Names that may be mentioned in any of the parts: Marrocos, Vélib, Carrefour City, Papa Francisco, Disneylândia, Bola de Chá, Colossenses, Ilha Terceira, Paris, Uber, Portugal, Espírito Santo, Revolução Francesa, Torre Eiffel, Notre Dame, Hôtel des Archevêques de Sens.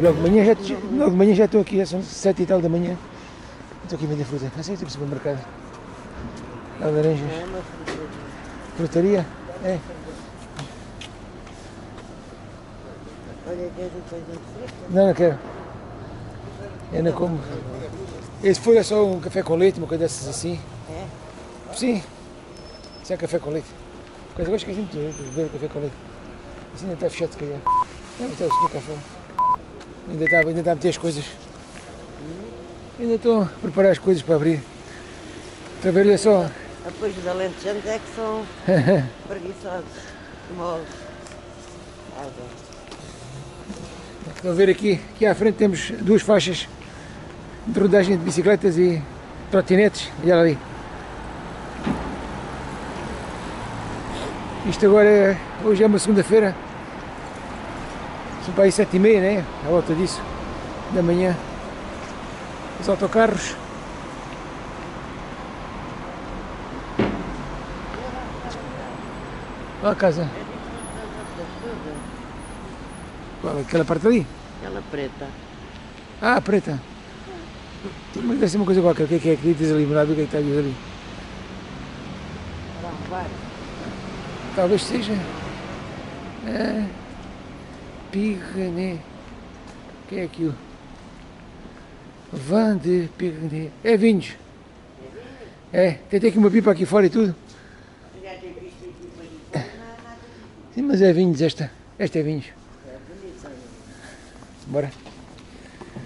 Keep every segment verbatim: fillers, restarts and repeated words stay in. Logo de manhã já, logo de manhã já estou aqui, são sete e tal da manhã. Estou aqui a vender fruta. Não sei se tem supermercado. Há laranjas. Frutaria? É. Não, não quero. Eu não como. Esse foi só um café com leite, uma coisa dessas assim. É? Sim. Isso é café com leite. Coisa que eu acho que a gente bebe café com leite. Isso ainda está fechado, se calhar. Não, está o café. Ainda está, ainda está a meter as coisas. Ainda estou a preparar as coisas para abrir. Trabalho é só. Depois os alentejanos é que são preguiçosos. Moles. Estão a ver aqui, aqui à frente temos duas faixas de rodagem de bicicletas e trotinetes. E olha ali. Isto agora é, hoje é uma segunda-feira. Para aí sete e meia, né? À volta disso, da manhã, os autocarros, olha a casa, qual, aquela parte ali? Aquela preta. Ah, preta, mas deve ser uma coisa qualquer, o que é que é que diz ali, o que é que está a dizer ali? Talvez seja, é... Pirené, o que é aquilo? Vin de Pirené, é vinhos. É, tem até aqui uma pipa aqui fora e tudo. Sim, mas é vinhos esta, esta é vinhos. Bora.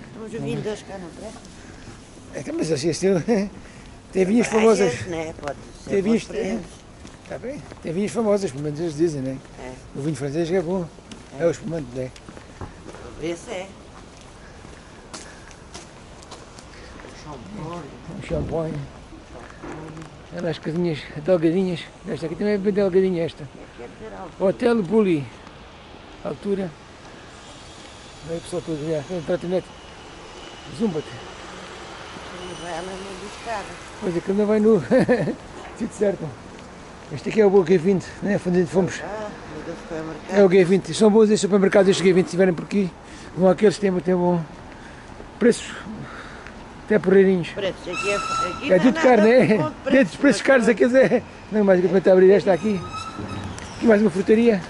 Estamos ouvindo dois cá, não presta? Mas assim é estilo, tem vinhas famosas. Tem vinhos, está bem, tem vinhas famosas, pelo menos eles dizem, né? O vinho francês é bom. É o espumante, não é? Esse é. O champanhe. Olha as casinhas delgadinhas. Esta aqui também é bem delgadinha esta. Hotel Bulli. Altura. Olha o pessoal todo já. Tem um trotinete. Zumba-te. Vai lá no buscar. Pois é, que não vai nu. Tudo certo. Este aqui é o bom G vinte, né? Onde fomos. É o G vinte, são bons estes supermercados, estes G vinte, se estiverem por aqui, vão àqueles que têm, têm bom preços, até porreirinhos. Preços, aqui é, aqui é tudo caro, não é? Dentro dos preços caros, aqueles é... Não, mais que está a abrir esta aqui, aqui mais uma frutaria,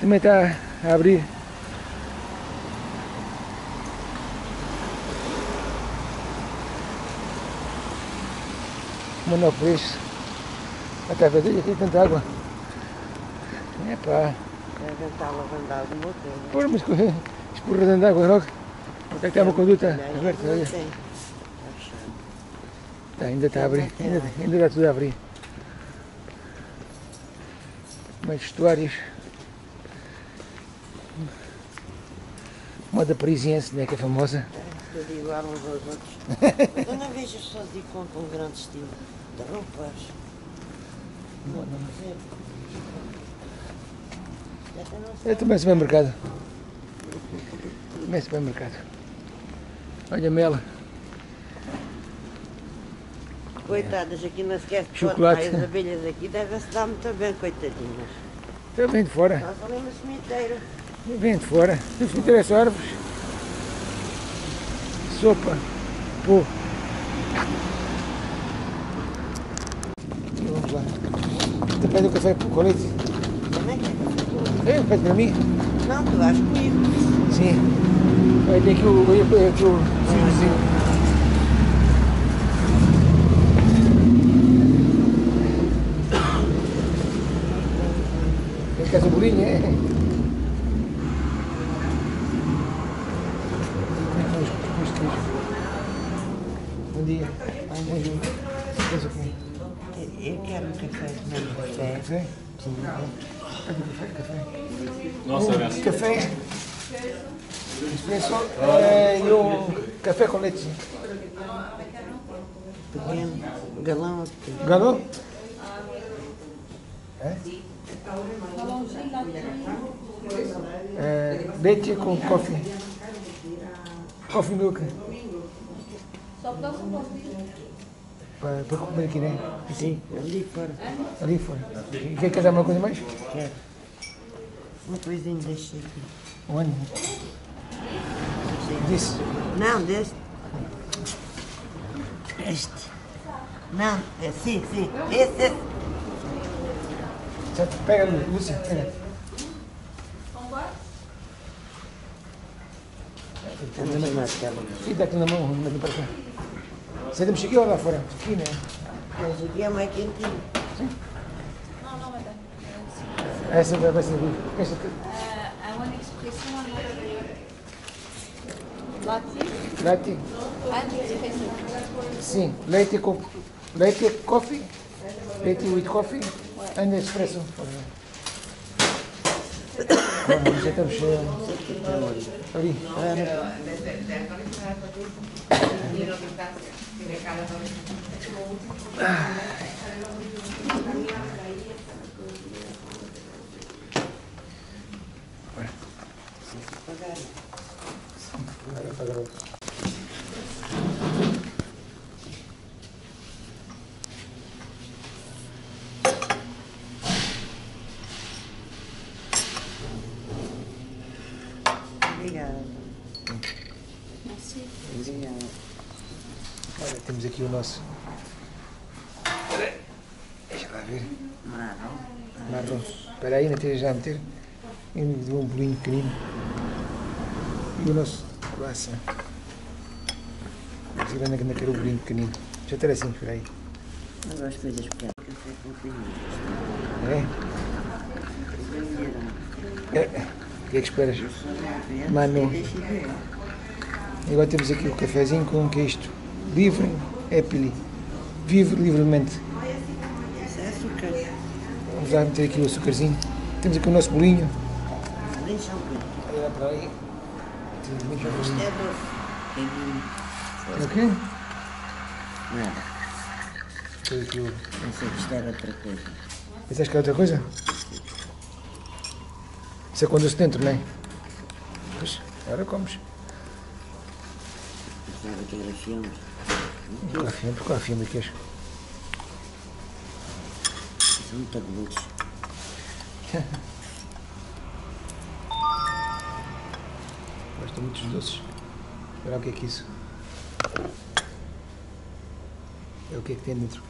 também está a abrir. Monopres, está a ver, tem tanta água. É pá. Vai tentar lavandar o motor. Pô, mas esporradando água logo. Porque é que está uma conduta aberta, olha. Tá, ainda está a abrir. Ainda, ainda está tudo a abrir. Mais vestuários. Moda parisiense, né, que é famosa. É, tudo igual uns aos outros. Mas eu não vejo as pessoas e compram um grande estilo de roupas. Não, não. É também supermercado. Também supermercado. Olha a mela. Coitadas, aqui não se quer que chocolate. As abelhas aqui devem-se dar muito bem, coitadinhas. Estão bem de fora. Nós ali no cemitério. Bem de fora. No cemitério é só árvores. Sopa. Pô. Vamos lá. Depende do café com leite. Também quer. É, pede para mim? Não, tu vais comigo. Sim. Vai ter aqui o... Aqui o... Sim, sim. Ai, mãe, eu quero um café de meu café. Café? Sim. Café? Nossa, um café. Espresso é, e um café com leite. Pequeno, galão. Galão? É? É, leite com coffee. Coffee milk. Para, para comer aqui, né? Sim, ali fora. Ali fora. Quer casar uma coisa mais? Quero. Uma coisinha deste aqui. Um ano? Desse? Não, deste. Este. Não, é, sim, sim. Esse, esse. Certo, pega, Lúcia, pega. E daqui na mão, daqui para cá. Você tem mexeriquinha lá fora? Aqui, né? Mexeriquinha é mais quentinha. Sim? Não, não, mas é. Essa vai ser boa. Essa aqui. É uma expressão agora. Latte? Latte. Sim, leite com... Leite coffee. Leite with coffee. And espresso. Vamos, já estamos cheios. Ali. Olha, temos aqui o nosso. Deixa lá ver. Marrom. Espera aí, ainda já a meter. E me deu um bolinho pequenino. E o nosso croissant. Vamos ver onde é que era o bolinho pequenino. Deixa eu estar assim, espera aí. Eu gosto de coisas pequenas. É? É. O que é que esperas? Mamê. E agora temos aqui o cafezinho com o que é isto? Livre, happily. Vive livremente. Isso é açúcar. Vamos lá meter aqui o açúcarzinho. Temos aqui o nosso bolinho. Bolinho são o olha para aí. Temos muito bolinho. É doce. É o quê? Nada. Temos aqui o... Não sei que isto era outra coisa. Pensaste que era outra coisa? Isso é quando se dentro, não é? Pois, agora comes. Estava aqui a filme. Qual a filme? Qual a filme que és? São muito agudos. Gosto muito dos doces. Espera o que é que é isso? É o que é que tem dentro?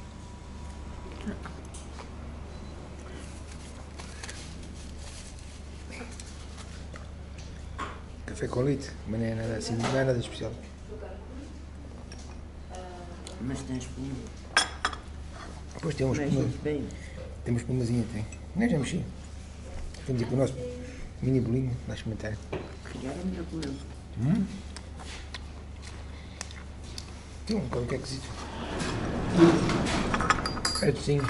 Café com leite, mas não é nada assim, não é nada especial. Mas tem espuma. Depois tem uns espumas. Tem uma espumazinha, tem. Não, já mexi. Temos aqui o nosso mini bolinho, lá experimentar. Hum? Tem um bocado que é quesito. É docinho.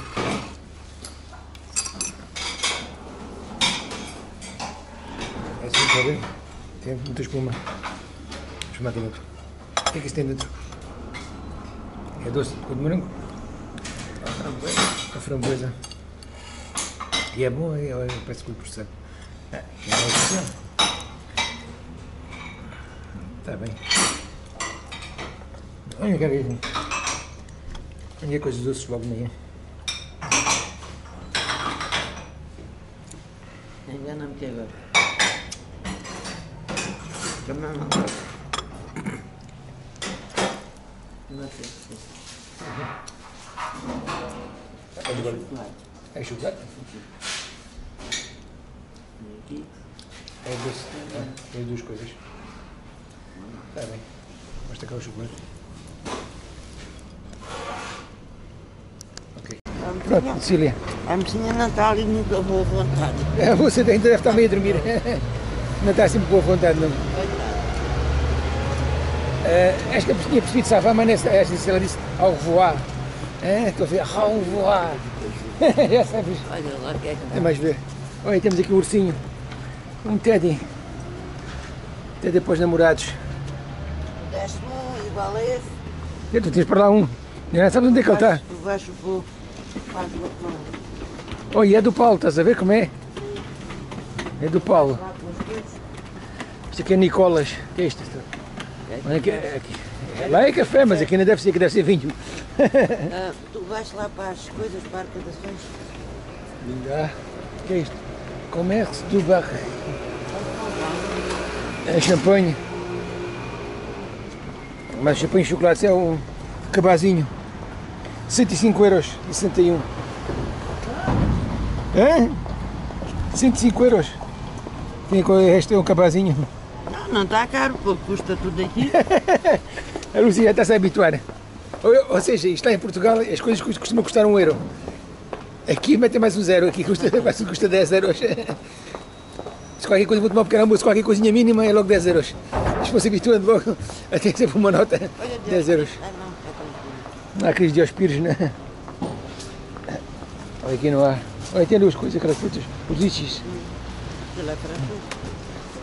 É assim, está a ver? Tem muita espuma. Vou chamar aqui dentro. O que é que isso tem dentro? É doce de morango? A framboesa. E é bom, é, parece que o processado. É especial. Está bem. Olha que coisa. Olha coisas doces logo de manhã. Engana-me que agora. Também não gosto. Não vai ser. É chocolate? É doce. Tem as duas coisas. Está bem. Basta cá o chocolate. Ok. Pronto, Cecília. A mocinha não está ali muito boa vontade. Você ainda deve estar meio a dormir. Não está sempre boa vontade, não. Uh, esta tinha percebido savama nessa, esta, se ela disse ao revoar. Ah, estou a ver, ao revoar. Já sabes. Olha lá o que é que dá. É mais ver. Olha, temos aqui o ursinho. Um teddy. Teddy para os namorados. Deste um igual a esse. E tu tens para lá um. Já sabes onde é que ele está. Baixo, vou. Oh, e é do Paulo, estás a ver como é? É do Paulo. Isto aqui é Nicolas. O que é isto? Olha aqui, aqui. Lá é café, mas aqui não deve ser, que deve ser vinho. Ah, tu vais lá para as coisas, para arrecadações. Linda. O que é isto? Comércio do Barre. É champanhe. Mas champanhe de chocolate é um cabazinho. cento e cinco euros e sessenta e um. Hã? cento e cinco euros. Este é um cabazinho. Não, não está caro, porque custa tudo aqui. A Luzia já está-se a habituar. Ou, ou seja, isto lá em Portugal as coisas costumam custar um euro. Aqui metem mais um zero, aqui custa, custa dez euros. Se qualquer coisa, vou tomar um pequeno almoço, qualquer coisinha mínima é logo dez euros. Se fosse habituando logo, até sempre uma nota, dez euros. Não há crise de Ospires, não é? Olha, aqui não há. Olha, tem duas coisas, aquelas frutas, os lichis.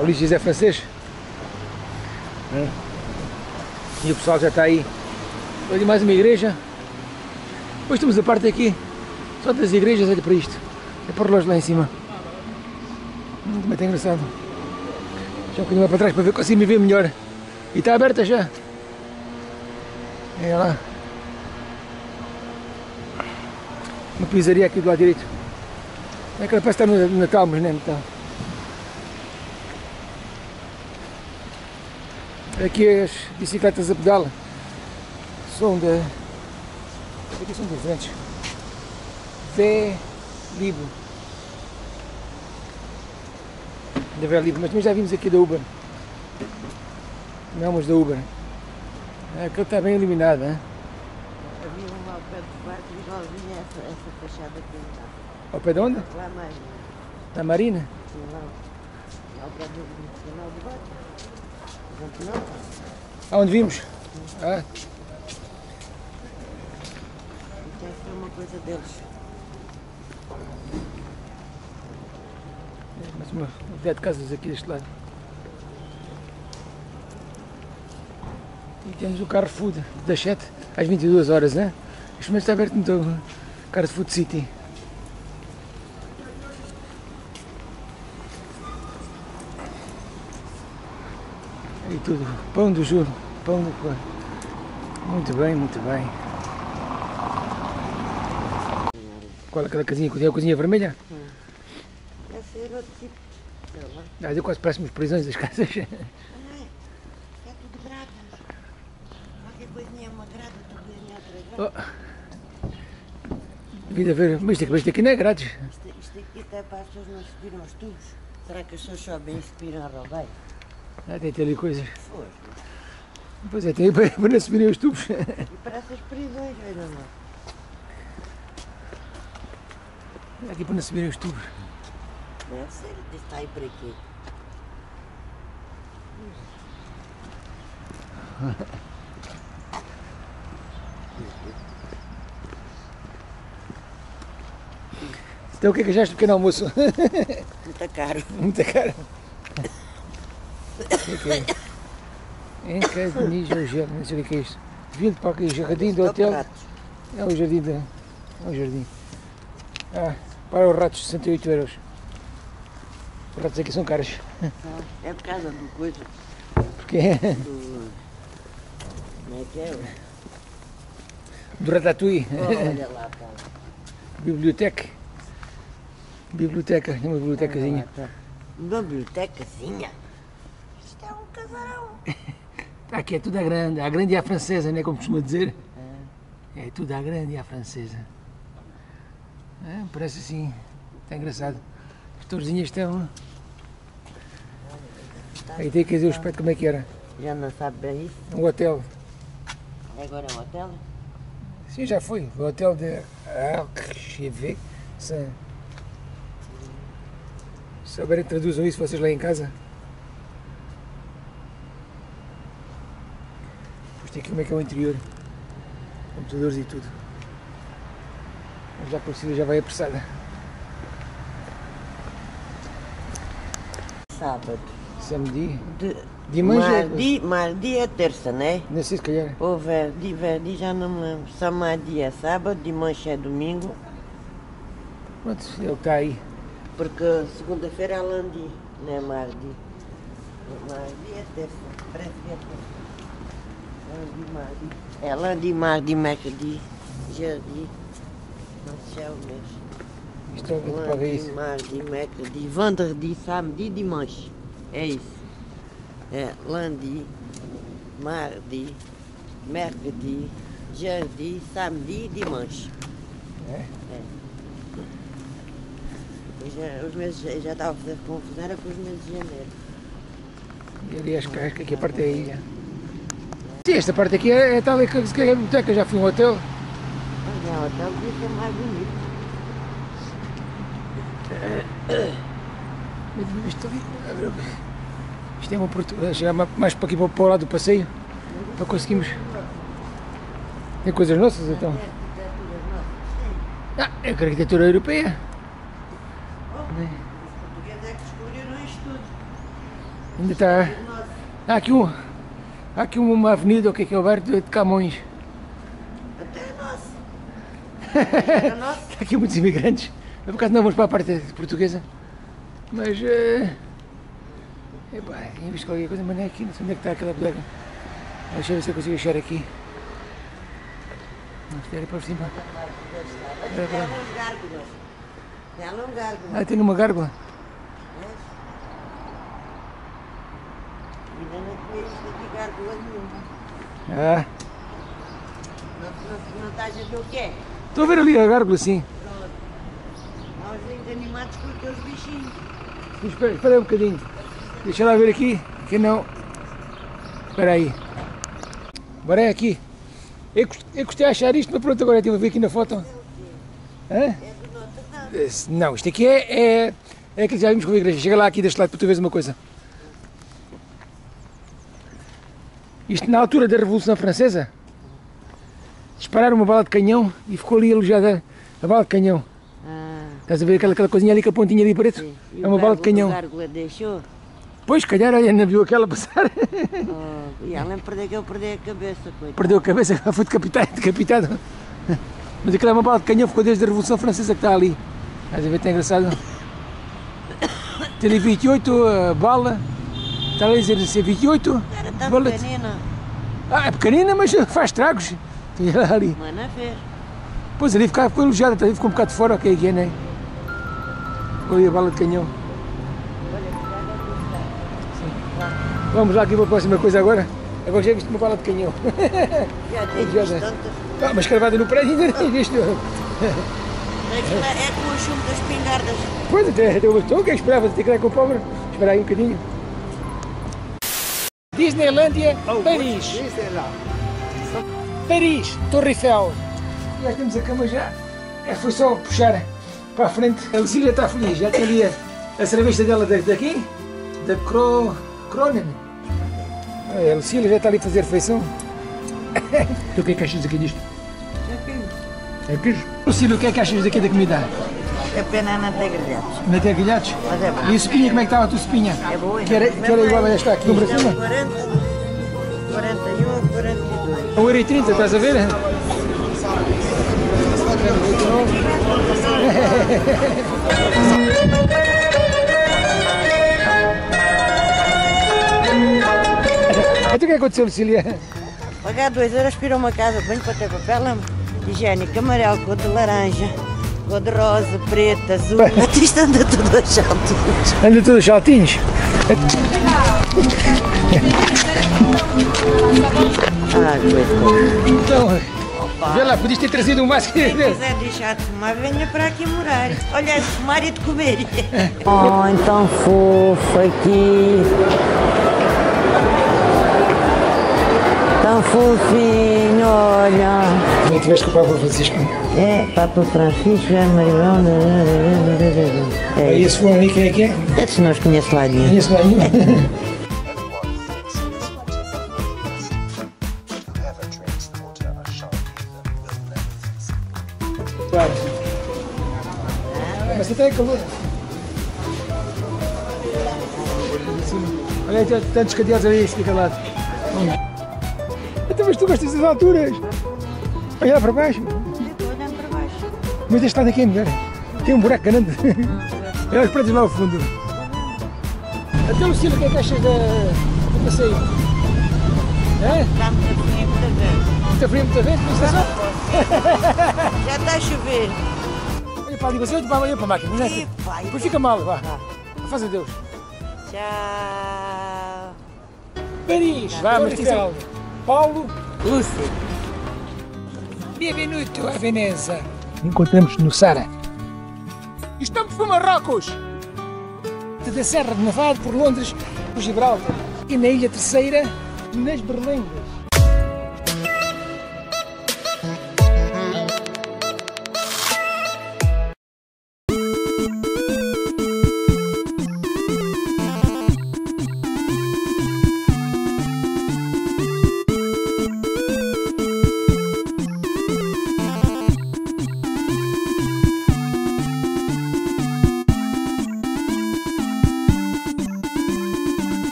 O lichis é francês. Hum. E o pessoal já está aí. Olha, mais uma igreja. Hoje temos a parte aqui, só das igrejas, olha para isto. É para o relógio lá em cima. Hum, também está engraçado. Já um bocadinho lá para trás para ver, consigo me ver melhor. E está aberta já. Olha lá. Uma pizzaria aqui do lado direito. É que ela parece estar no Natal, mas não é Natal. Aqui as bicicletas a pedal são de... Aqui são diferentes. Vélib. Da Vélib, mas nós já vimos aqui da Uber. Não, mas da Uber. Aquilo está bem iluminado, hein? Havia um ao pé do barco e já vinha essa, essa fachada aqui. Ao pé de onde? Lá mais. Da Marina? Sim, lá. Ao pé do barco. Aonde vimos? Ah. Tem que ser uma coisa deles. Mais uma ideia de casas aqui deste lado. E temos o Carrefour das sete às vinte e duas horas, né? Este mês está aberto no Carrefour City. E tudo, pão do juro, pão do cor. Muito bem, muito bem. Qual é aquela casinha? É a cozinha vermelha? Essa era outro tipo. Ah, eu quase parece-me os prisões das casas. Ah, é tudo grado. Qualquer coisinha é uma grada, outra coisinha é outra grada. Vim a ver, mas isto aqui não é grátis. Isto, isto aqui até para as pessoas não se viram aos tubos. Será que as pessoas só bem se viram a roubar? Ah, tem ali coisas. Foi. Pois é, tem para, para não subirem os tubos. E para essas prisões, olha lá. Aqui para não subirem os tubos. Deve ser, está aí para quê? Então o que é que achaste do pequeno almoço? Muito caro. Muito caro. Em casa de Nijo, não sei o que é isto. Vila de Parque, jardim do hotel. É o jardim da. É o jardim. Ah, para os ratos, sessenta e oito euros. Os ratos aqui são caros. É por causa do coisa. Porquê? Do. Como é que é? Do Ratatouille. Olha lá, pá. Biblioteca. Biblioteca, uma bibliotecazinha. Uma bibliotecazinha? É um casarão. Aqui é tudo à grande, à grande e à francesa, não é como costuma dizer? É, é tudo à grande e à francesa. É, parece assim, está engraçado. As torzinhas estão... Aí tem que dizer o aspecto como é que era. Já não sabe bem isso? Um hotel. Agora é um hotel? Sim, já foi. O hotel de Archive. Se souberem, traduzam isso vocês lá em casa. Isto aqui como é que é o interior, computadores e tudo. Mas já a torcida já vai apressada. Sábado. Samedi? Dimanche? Mardi é terça, né? Não sei se calhar. Ou verdi, verdi já não me lembro. Samedi é sábado, dimanche é domingo. Pronto, ele está aí. Porque segunda-feira é lundi, né? Mardi. Mardi é terça. Parece que é terça. Lundi, mardi. É lundi, mardi, mercredi, jeudi. Isto é o que paga isso. Mardi, mercredi, vendredi, samedi, dimanche. É isso. É lundi, mardi, mercredi, jeudi, samedi, dimanche. É? É. Eu já, os meses, eu já estava a fazer confusão, era com os meses de janeiro. E ali as cascas, aqui a parte da ilha. Sim, esta parte aqui é, é tal e que é a biblioteca, já fui a um hotel. É, o hotel podia ser mais bonito. Mas isto ali, isto é uma oportunidade, chegar mais para aqui, para o lado do passeio, para conseguirmos... Tem coisas nossas, então? Ah, é a arquitetura europeia. Os portugueses é que descobriram isto tudo. Ainda está... Há aqui, um, há aqui uma avenida, o que é que é o bairro de Camões. Está aqui muitos imigrantes. Por acaso não vamos para a parte portuguesa. Mas... Uh, epá, tinha visto qualquer coisa, mas não é aqui, não sei onde é que está aquela bodega. Deixa eu ver se eu consigo achar aqui. Não, isto era para cima. Tem lá um gárgula. Ah, tem uma gárgula? Ainda não tinha isto aqui, gárgula nenhuma. Ah. Não estás a ver o que é? Estou a ver ali a gárgula, sim. Pronto. Nós ainda animados com aqueles bichinhos. Espera, espera aí um bocadinho. Deixa lá ver aqui, que não... Espera aí. Agora é aqui. Eu, eu gostei de achar isto, mas pronto, agora estive a ver aqui na foto. Hã? É do Notre Dame. Não, isto aqui é... É, é aquilo que já vimos com a igreja. Chega lá aqui deste lado para tu veres uma coisa. Isto na altura da Revolução Francesa. Dispararam uma bala de canhão e ficou ali alojada a bala de canhão. Ah. Estás a ver aquela, aquela coisinha ali com a pontinha ali preto? Sim. É uma o bala de canhão. O deixou? Pois, calhar, ainda viu aquela passar. Oh, e além de perder, eu perdi a cabeça. Coitado. Perdeu a cabeça, foi decapitado, decapitado. Mas aquela é uma bala de canhão, ficou desde a Revolução Francesa que está ali. Estás a ver, está engraçado. Tem ali vinte e oito uh, bala. Está ali a dizer assim, vinte e oito. Era tão bala pequenina. Ah, é pequenina, mas faz tragos. Ali. Mano, a ver. Pois ali ficou, ficou elogiada, ali ficou um bocado de fora, o que é que é, não é? Olha a bala de canhão. Sim. Vamos lá aqui para a próxima coisa agora. Agora já viste uma bala de canhão. Já tem visto tantas. Ah, mas cravada no prédio ainda não viste. É com o chumbo das pingardas. Pois, até, até o estou, que esperava de ter que dar com o pobre. Espera aí um bocadinho. Disneylândia, oh, Paris. Paris, Torre Eiffel. Já temos a cama já. É, foi só puxar para a frente. A Lucília está feliz, já tem ali a, a cerveja dela daqui, da Cro... Cronen. A Lucília já está ali a fazer refeição. Tu o que é que achas daqui disto? É queijo. Lucília, o que é que achas daqui da comida? É pena não ter grelhados. Não ter grelhados? Mas é bom. E a sopinha, como é que estava a tua sopinha? É boa. Que era, que era igual a esta aqui, número acima? quarenta, quarenta e um, quarenta e dois. um euro e trinta, estás a ver? Então o que aconteceu, Lucília? Pagar dois euros para ir a uma casa de banho para ter papel higiênico amarelo, cor de laranja, cor de rosa, preta, azul. Batista anda tudo aos saltinhos. Anda tudo aos saltinhos? Ah, então, opa. Vê lá, podias ter trazido um máximo. Quem quiser deixar de fumar, venha para aqui morar. Olha, de fumar e de comer. Oh, então fofo aqui. Tão fofinho, olha. Não tiveste com o Papa Francisco? É, Papa Francisco, é Marilão. É. E esse fulano aí, quem é que é? Esses não os conheço lá nenhum. Conheço lá nenhum? Claro. Mas até é calor. Olha, tem tantos cadeados ali, fica lá. Até mas tu gostas das alturas. Olha para baixo. Estou olhando para baixo. Mas este lado aqui é melhor. Tem um buraco grande. Olha os prédios lá ao fundo. Até o Ciro, o que é que achas do passeio? É? Está muita fria, muita vento. Muita fria, muita vento? Já está a chover. Olha para ali, você olha para a máquina, não é? E vai. Depois fica mal, vá. Faz a Deus. Tchau. Paris. Vá, mas tchau. Paulo. Lúcio. Bem-vindo à Veneza. Encontramos-nos no Sara. Estamos para Marrocos. Da Serra de Nevado, por Londres, por Gibraltar e na Ilha Terceira, nas Berlengas.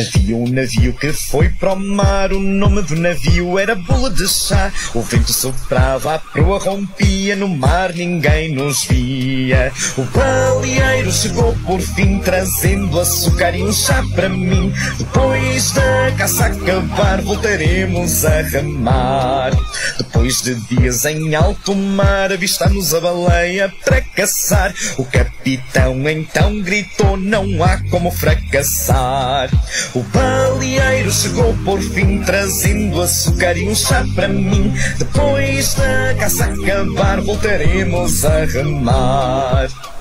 Havia um navio que foi para o mar, o nome do navio era Bola de Chá. O vento soprava, a proa rompia, no mar ninguém nos via. O baleeiro chegou por fim, trazendo açúcar e um chá para mim. Depois da caça acabar, voltaremos a remar. Depois de dias em alto mar, avistamos a baleia para caçar. O capitão então gritou, não há como fracassar. O baleeiro chegou por fim, trazendo açúcar e um chá para mim. Depois da caça acabar, voltaremos a remar.